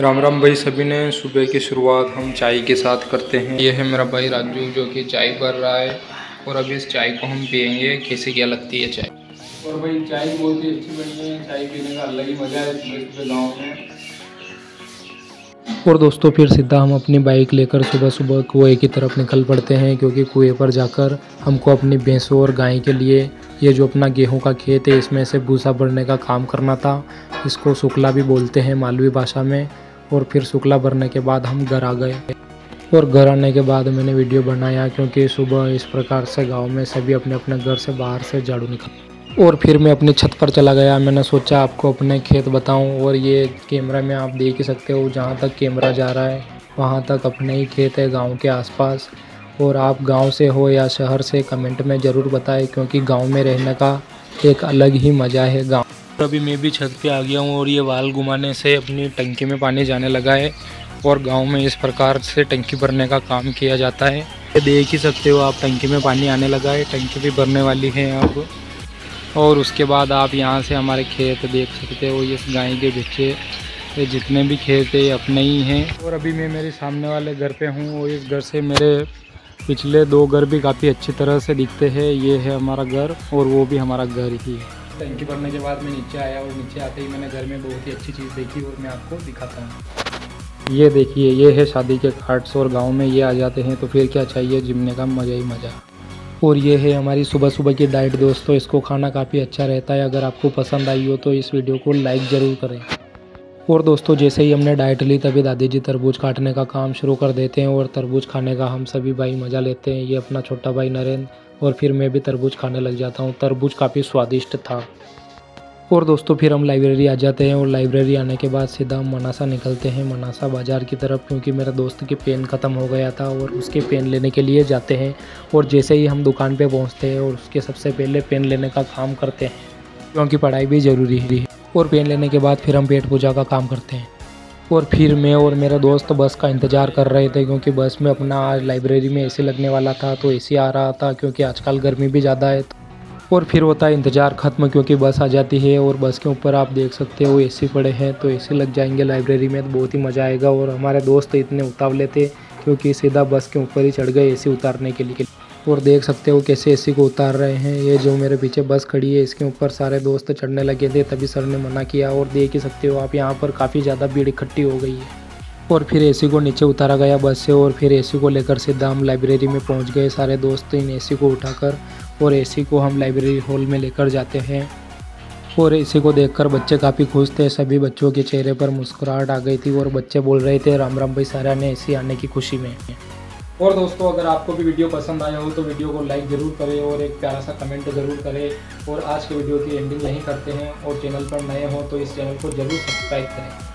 राम राम भाई सभी ने। सुबह की शुरुआत हम चाय के साथ करते हैं। ये है मेरा भाई राजू जो कि चाय भर रहा है और अभी इस चाय को हम पियेंगे। कैसे क्या लगती है चाय? और भाई चाय बहुत ही अच्छी बनी है, चाय पीने का अलग ही मज़ा है सुबह गाँव में। और दोस्तों फिर सीधा हम अपनी बाइक लेकर सुबह सुबह कुएँ की तरफ निकल पड़ते हैं, क्योंकि कुएँ पर जाकर हमको अपनी भैंसों और गाय के लिए ये जो अपना गेहूं का खेत है इसमें से भूसा भरने का काम करना था। इसको शुक्ला भी बोलते हैं मालवी भाषा में। और फिर शुक्ला भरने के बाद हम घर आ गए और घर आने के बाद मैंने वीडियो बनाया, क्योंकि सुबह इस प्रकार से गांव में सभी अपने अपने घर से बाहर से झाड़ू निकल। और फिर मैं अपनी छत पर चला गया। मैंने सोचा आपको अपने खेत बताऊँ, और ये कैमरा में आप देख ही सकते हो, जहाँ तक कैमरा जा रहा है वहाँ तक अपने ही खेत है गाँव के आसपास। और आप गांव से हो या शहर से कमेंट में ज़रूर बताएं, क्योंकि गांव में रहने का एक अलग ही मज़ा है गांव। तो अभी मैं भी छत पे आ गया हूं और ये वाल घुमाने से अपनी टंकी में पानी जाने लगा है। और गांव में इस प्रकार से टंकी भरने का काम किया जाता है। देख ही सकते हो आप, टंकी में पानी आने लगा है, टंकी भी भरने वाली है अब। और उसके बाद आप यहाँ से हमारे खेत देख सकते हो। ये गाय के बच्चे, ये जितने भी खेत है अपने ही हैं। और अभी मैं मेरे सामने वाले घर पर हूँ और इस घर से मेरे पिछले दो घर भी काफ़ी अच्छी तरह से दिखते हैं। ये है हमारा घर और वो भी हमारा घर ही है। टंकी भरने के बाद मैं नीचे आया और नीचे आते ही मैंने घर में बहुत ही अच्छी चीज़ देखी और मैं आपको दिखाता हूँ। ये देखिए, ये है शादी के कार्ड्स। और गांव में ये आ जाते हैं तो फिर क्या चाहिए, जिमने का मज़ा ही मज़ा। और ये है हमारी सुबह सुबह की डाइट दोस्तों। इसको खाना काफ़ी अच्छा रहता है। अगर आपको पसंद आई हो तो इस वीडियो को लाइक ज़रूर करें। और दोस्तों जैसे ही हमने डाइट ली तभी दादी जी तरबूज काटने का काम शुरू कर देते हैं और तरबूज खाने का हम सभी भाई मज़ा लेते हैं। ये अपना छोटा भाई नरेंद्र, और फिर मैं भी तरबूज खाने लग जाता हूँ। तरबूज काफ़ी स्वादिष्ट था। और दोस्तों फिर हम लाइब्रेरी आ जाते हैं और लाइब्रेरी आने के बाद सीधा हम मनासा निकलते हैं, मनासा बाज़ार की तरफ, क्योंकि मेरा दोस्त की पेन ख़त्म हो गया था और उसके पेन लेने के लिए जाते हैं। और जैसे ही हम दुकान पर पहुँचते हैं और उसके सबसे पहले पेन लेने का काम करते हैं, क्योंकि पढ़ाई भी ज़रूरी है। और पेन लेने के बाद फिर हम पेट पूजा का काम करते हैं। और फिर मैं और मेरा दोस्त बस का इंतज़ार कर रहे थे, क्योंकि बस में अपना आज लाइब्रेरी में एसी लगने वाला था तो एसी आ रहा था, क्योंकि आजकल गर्मी भी ज़्यादा है। और फिर होता है इंतज़ार ख़त्म, क्योंकि बस आ जाती है। और बस के ऊपर आप देख सकते हो एसी पड़े हैं, तो एसी लग जाएंगे लाइब्रेरी में तो बहुत ही मज़ा आएगा। और हमारे दोस्त इतने उतावले थे, क्योंकि सीधा बस के ऊपर ही चढ़ गए एसी उतारने के लिए। और देख सकते हो कैसे एसी को उतार रहे हैं। ये जो मेरे पीछे बस खड़ी है इसके ऊपर सारे दोस्त चढ़ने लगे थे, तभी सर ने मना किया। और देख ही सकते हो आप, यहाँ पर काफ़ी ज़्यादा भीड़ इकट्ठी हो गई है। और फिर एसी को नीचे उतारा गया बस से। और फिर एसी को लेकर सीधा हम लाइब्रेरी में पहुँच गए सारे दोस्त इन एसी को उठाकर। और एसी को हम लाइब्रेरी हॉल में लेकर जाते हैं। और एसी को देखकर बच्चे काफ़ी खुश थे। सभी बच्चों के चेहरे पर मुस्कुराहट आ गई थी और बच्चे बोल रहे थे राम राम भाई सारा ने एसी आने की खुशी में। और दोस्तों अगर आपको भी वीडियो पसंद आया हो तो वीडियो को लाइक ज़रूर करें और एक प्यारा सा कमेंट ज़रूर करें। और आज के वीडियो की एंडिंग यहीं करते हैं। और चैनल पर नए हो तो इस चैनल को ज़रूर सब्सक्राइब करें।